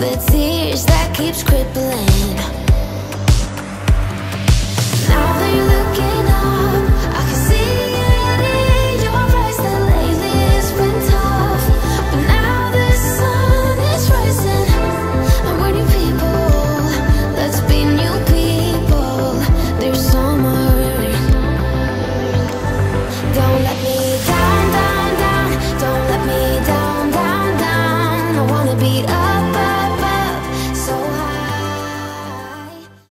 The tears that keeps crippling.